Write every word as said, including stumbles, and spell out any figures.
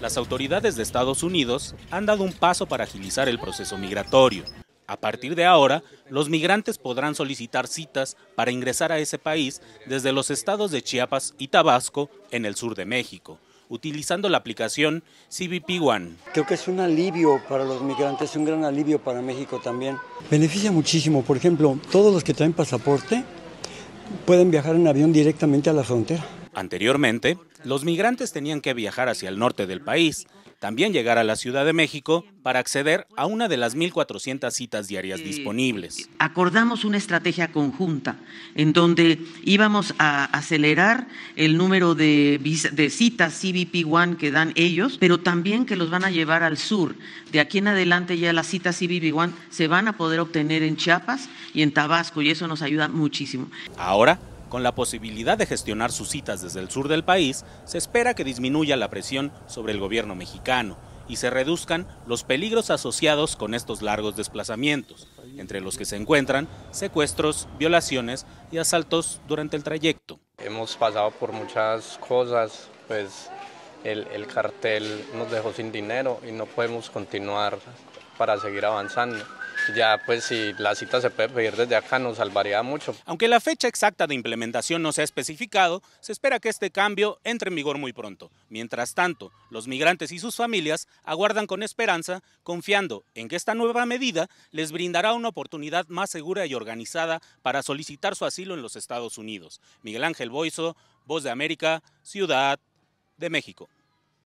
las autoridades de Estados Unidos han dado un paso para agilizar el proceso migratorio. A partir de ahora, los migrantes podrán solicitar citas para ingresar a ese país desde los estados de Chiapas y Tabasco, en el sur de México, utilizando la aplicación C B P One. Creo que es un alivio para los migrantes, un gran alivio para México también. Beneficia muchísimo, por ejemplo, todos los que traen pasaporte pueden viajar en avión directamente a la frontera. Anteriormente, los migrantes tenían que viajar hacia el norte del país, también llegar a la Ciudad de México para acceder a una de las mil cuatrocientas citas diarias eh, disponibles. Acordamos una estrategia conjunta en donde íbamos a acelerar el número de, de citas C B P One que dan ellos, pero también que los van a llevar al sur. De aquí en adelante ya las citas C B P One se van a poder obtener en Chiapas y en Tabasco, y eso nos ayuda muchísimo. Ahora, con la posibilidad de gestionar sus citas desde el sur del país, se espera que disminuya la presión sobre el gobierno mexicano y se reduzcan los peligros asociados con estos largos desplazamientos, entre los que se encuentran secuestros, violaciones y asaltos durante el trayecto. Hemos pasado por muchas cosas, pues el, el cartel nos dejó sin dinero y no podemos continuar para seguir avanzando. Ya, pues si la cita se puede pedir desde acá, nos salvaría mucho. Aunque la fecha exacta de implementación no se ha especificado, se espera que este cambio entre en vigor muy pronto. Mientras tanto, los migrantes y sus familias aguardan con esperanza, confiando en que esta nueva medida les brindará una oportunidad más segura y organizada para solicitar su asilo en los Estados Unidos. Miguel Ángel Boizo, Voz de América, Ciudad de México.